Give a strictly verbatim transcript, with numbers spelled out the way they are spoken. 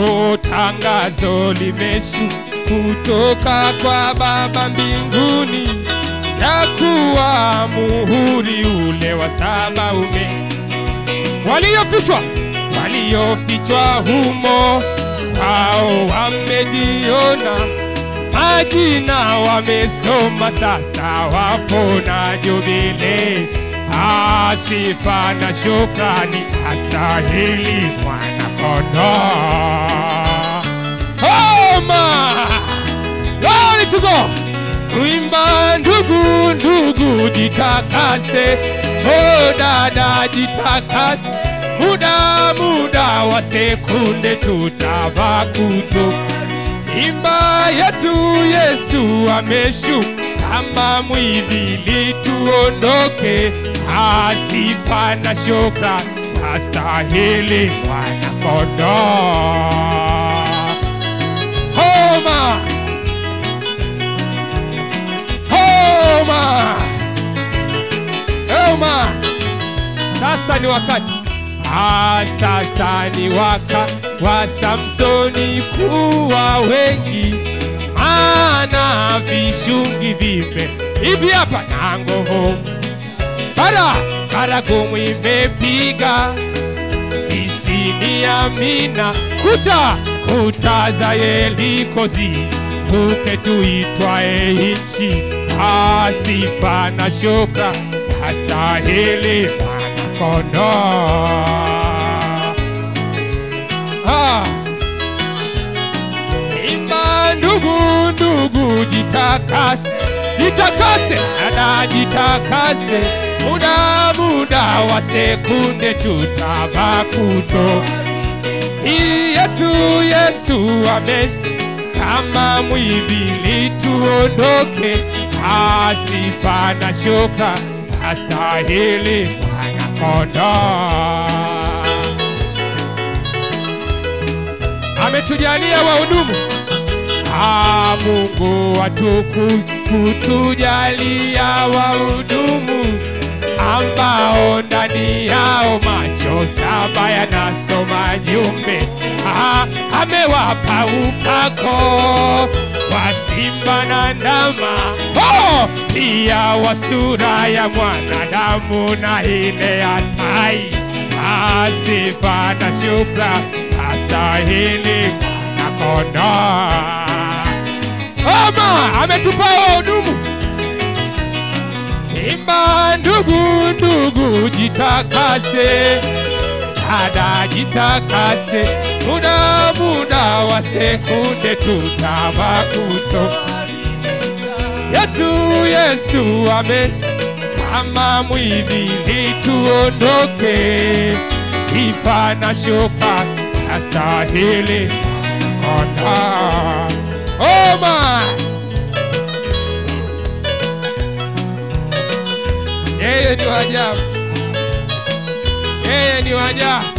Oh, tangazo limeshuka kutoka kwa Baba mbinguni, ya kuwa muhuri ule wa saba ume waliofichwa waliofichwa humo wao wamejiona, majina wamesoma, sasa wapo na jubile. Asifa na shukrani astahili Mwana-Kondoo. Oh ma, glory to God. Uimba ndugu, ndugu jitakase. Oh dada jitakase. Muda muda wa sekunde tutabakuto. Imba Yesu, Yesu ameshuka kama mwivi ili tuondoke. Asifa na shukrani astahili Mwana-Kondoo. Homa, homa, homa. Sasa ni wakati, ah, sasa ni wakati wa Samsoni kuwa wengi, maana vishungi vipe hivi hapa na ngoho bara karagumu imepiga. Sisi ni Amina, kuta kuta za Yerikozi buke tuitwae nchi. Asifa na shukrani astahili Mwana-Kondoo. Imba ndugu, ndugu jitakase, jitakase, dada jitakase. Muda muda wa sekunde tutabakuto. Yesu, Yesu ameshuka kama mwivi ili tuondoke. Asifa na shukrani astahili Mwana-Kondoo. Ametujalia wahudumu, ah, Mungu watukufu kutujalia wahudumu ambao ndani yao macho saba yanasoma jumbe. Ah, amewapa upako wa simba na ndama, oh, pia wa sura ya mwanadamu na ile ya tai. Asifa na shukrani astahili Mwana-Kondoo. Ama ametupa wahudumu. Imba ndugu, ndugu jitakase, dada jitakase. Muda muda wa sekunde tutabakuto. Yesu, Yesu ameshuka kama mwivi ili tuondoke. Sifa na shukrani astahili Mwana-Kondoo. Oh my, yeye ni wajabu, yeye ni wajabu.